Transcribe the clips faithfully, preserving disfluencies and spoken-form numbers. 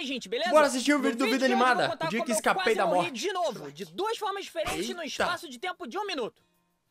aí, gente, beleza? Bora assistir o vídeo do Vida Animada, o dia que escapei da morte. De novo, de duas formas diferentes no espaço de tempo de um minuto.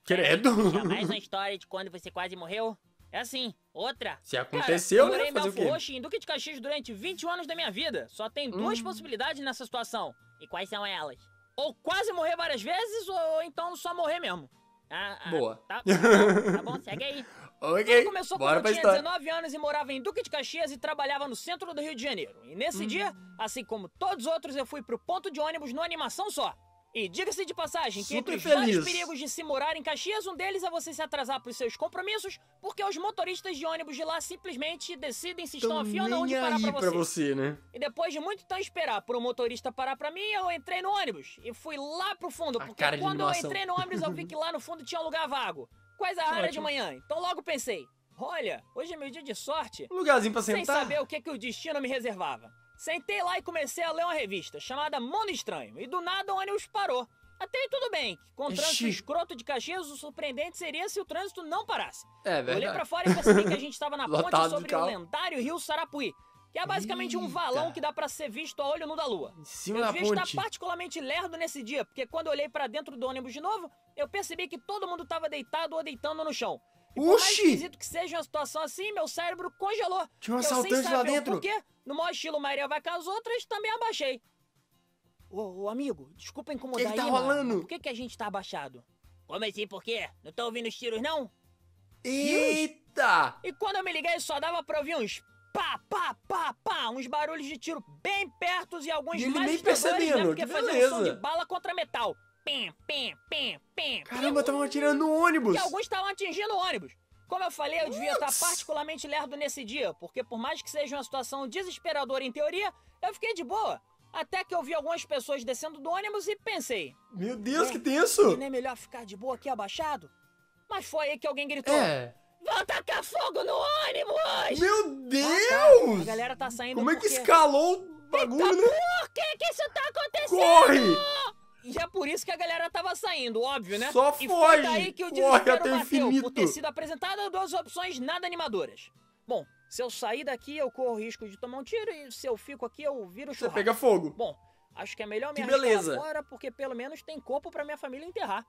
Credo. Jamais uma história de quando você quase morreu? É assim, outra. Se aconteceu, cara, eu morei em Belfo Roxo, em Duque de Caxias durante vinte anos da minha vida. Só tem duas hum. possibilidades nessa situação. E quais são elas? Ou quase morrer várias vezes, ou então só morrer mesmo. Ah, ah, boa. Tá, tá, tá bom, segue aí. Ok, tudo começou quando eu tinha dezenove anos e morava em Duque de Caxias e trabalhava no centro do Rio de Janeiro. E nesse hum. dia, assim como todos os outros, eu fui pro ponto de ônibus numa animação só. E diga-se de passagem que entre os vários perigos de se morar em Caxias, um deles é você se atrasar para os seus compromissos, porque os motoristas de ônibus de lá simplesmente decidem se estão afiando ou onde parar pra você. Pra você, né? E depois de muito tempo esperar por um motorista parar pra mim, eu entrei no ônibus e fui lá pro fundo, porque quando eu entrei no ônibus eu vi que lá no fundo tinha um lugar vago, quase a área de manhã, então logo pensei, olha, hoje é meu dia de sorte, um lugarzinho pra sentar, sem saber o que, que o destino me reservava. Sentei lá e comecei a ler uma revista chamada Mono Estranho, e do nada o ônibus parou. Até aí tudo bem, com o trânsito escroto de Caxias, o surpreendente seria se o trânsito não parasse. É verdade. Olhei pra fora e percebi que a gente tava na ponte sobre o lendário rio Sarapuí, que é basicamente Eita. um valão que dá pra ser visto a olho nu da lua. Em cima da ponte. Eu devia estar particularmente lerdo nesse dia, porque quando olhei pra dentro do ônibus de novo, eu percebi que todo mundo tava deitado ou deitando no chão. E por mais esquisito que seja uma situação assim, meu cérebro congelou. Tinha um assaltante lá dentro. Por quê? No maior estilo, uma maioria vai com as outras, também abaixei. Ô, ô amigo, desculpa incomodar aí, tá rolando? Por que, que a gente tá abaixado? Como assim, por quê? Não tô ouvindo os tiros, não? Eita! E quando eu me liguei, só dava pra ouvir uns pá, pá, pá, pá, uns barulhos de tiro bem pertos e alguns e ele mais estranhos, né? Porque fazia som de bala contra metal. Pim, pim, pim, pim. Caramba, estavam atirando no ônibus. E alguns estavam atingindo o ônibus. Como eu falei, eu devia Ups. estar particularmente lerdo nesse dia, porque por mais que seja uma situação desesperadora em teoria, eu fiquei de boa. Até que eu vi algumas pessoas descendo do ônibus e pensei... Meu Deus, é, que tenso! Não é melhor ficar de boa aqui abaixado? Mas foi aí que alguém gritou... É. Vão tacar fogo no ônibus! Meu Deus! Ah, tá. A galera tá saindo Como porque... é que escalou o bagulho, né? Por que que isso tá acontecendo? Corre! E é por isso que a galera tava saindo, óbvio, né? Só foge! E foi daí que o desespero bateu, infinito. por ter sido apresentada duas opções nada animadoras. Bom, se eu sair daqui, eu corro o risco de tomar um tiro, e se eu fico aqui, eu viro o churrasco. Você pega fogo. Bom, acho que é melhor me arriscar agora, porque pelo menos tem corpo pra minha família enterrar.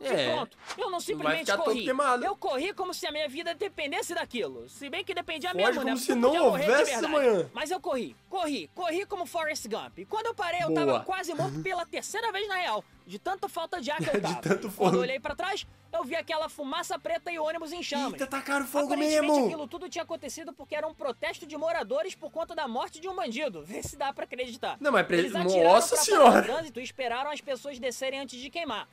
É. E pronto, eu não simplesmente não corri. Eu corri como se a minha vida dependesse daquilo. Se bem que dependia mesmo, como né? Como se não houvesse amanhã. Mas eu corri, corri, corri como Forrest Gump. E quando eu parei, Boa. eu tava quase morto pela terceira vez na real. De tanta falta de ar que eu tava. de tanto quando eu olhei pra trás, eu vi aquela fumaça preta e o ônibus em chamas. Eita, tacaram fogo mesmo! Aquilo tudo tinha acontecido porque era um protesto de moradores por conta da morte de um bandido. Vê se dá pra acreditar. Não, mas eles atiraram Nossa pra senhora! trânsito e esperaram as pessoas descerem antes de queimar.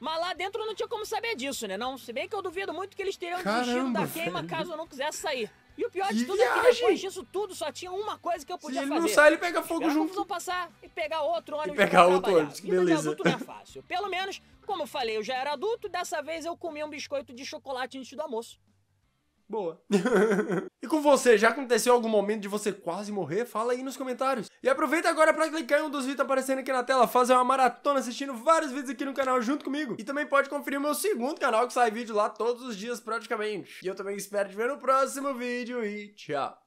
Mas lá dentro não tinha como saber disso, né? Não, se bem que eu duvido muito que eles teriam desistido da queima caso eu não quisesse sair. E o pior de tudo é que depois disso tudo só tinha uma coisa que eu podia fazer. Se ele não sai, ele pega fogo junto. Vamos passar e pegar outro ônibus. E pegar outro ônibus, que beleza. Vida de adulto não é fácil. Pelo menos, como eu falei, eu já era adulto, dessa vez eu comi um biscoito de chocolate antes do almoço. Boa. E com você, já aconteceu algum momento de você quase morrer? Fala aí nos comentários. E aproveita agora pra clicar em um dos vídeos aparecendo aqui na tela, fazer uma maratona assistindo vários vídeos aqui no canal junto comigo. E também pode conferir o meu segundo canal, que sai vídeo lá todos os dias praticamente. E eu também espero te ver no próximo vídeo e tchau.